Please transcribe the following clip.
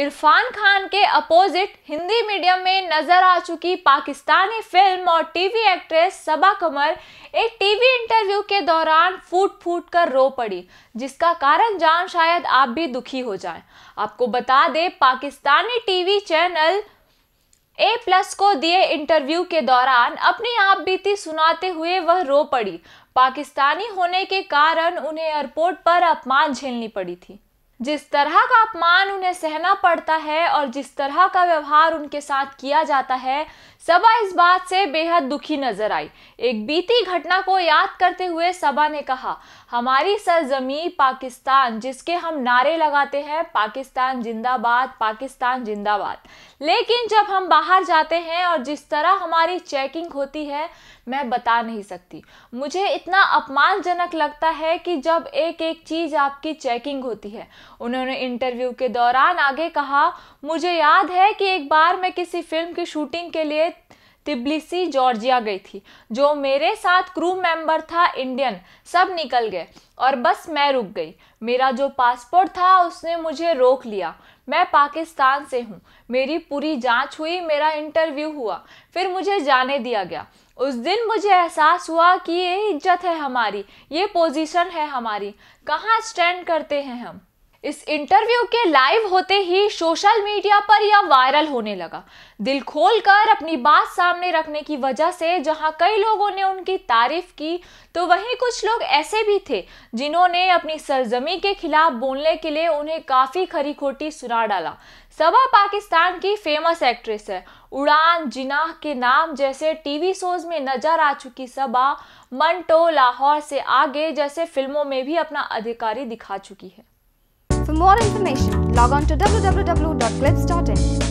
इरफान खान के opposite Hindi medium में नजर आ चुकी पाकिस्तानी फिल्म और टीवी एक्ट्रेस सबा कमर एक टीवी इंटरव्यू के दौरान फूट फूट कर रो पड़ी, जिसका कारण जान शायद आप भी दुखी हो जाएं। आपको बता दें, Pakistani TV channel A plus को दिए इंटरव्यू के दौरान अपनी आप बीती सुनाते हुए वह रो पड़ी। पाकिस्तानी होने के कारण उन्हें एयरपोर्ट पर अपमान झेलनी पड़ी थी। जिस तरह का अपमान उन्हें सहना पड़ता है और जिस तरह का व्यवहार उनके साथ किया जाता है, सबा इस बात से बेहद दुखी नजर आई। एक बीती घटना को याद करते हुए सबा ने कहा, हमारी सरजमी पाकिस्तान जिसके हम नारे लगाते हैं, पाकिस्तान जिंदाबाद, पाकिस्तान जिंदाबाद, लेकिन जब हम बाहर जाते हैं और जिस तरह हमारी चेकिंग होती है, मैं बता नहीं सकती। मुझे इतना अपमानजनक लगता है कि जब एक एक चीज़ आपकी चेकिंग होती है। उन्होंने इंटरव्यू के दौरान आगे कहा, मुझे याद है कि एक बार मैं किसी फिल्म की शूटिंग के लिए तिब्लिसी जॉर्जिया गई थी। जो मेरे साथ क्रू मेंबर था इंडियन, सब निकल गए और बस मैं रुक गई। मेरा जो पासपोर्ट था उसने मुझे रोक लिया। मैं पाकिस्तान से हूँ। मेरी पूरी जांच हुई, मेरा इंटरव्यू हुआ, फिर मुझे जाने दिया गया। उस दिन मुझे एहसास हुआ कि ये इज्जत है हमारी, ये पोजीशन है हमारी, कहाँ स्टैंड करते हैं हम। इस इंटरव्यू के लाइव होते ही सोशल मीडिया पर यह वायरल होने लगा। दिल खोलकर अपनी बात सामने रखने की वजह से जहां कई लोगों ने उनकी तारीफ की, तो वहीं कुछ लोग ऐसे भी थे जिन्होंने अपनी सरजमी के खिलाफ बोलने के लिए उन्हें काफ़ी खरी खोटी सुना डाला। सबा पाकिस्तान की फेमस एक्ट्रेस है। उड़ान, जिनाह के नाम जैसे टीवी शोज में नजर आ चुकी सबा मंटो, लाहौर से आगे जैसे फिल्मों में भी अपना अधिकारी दिखा चुकी है। For more information, log on to www.glibs.in.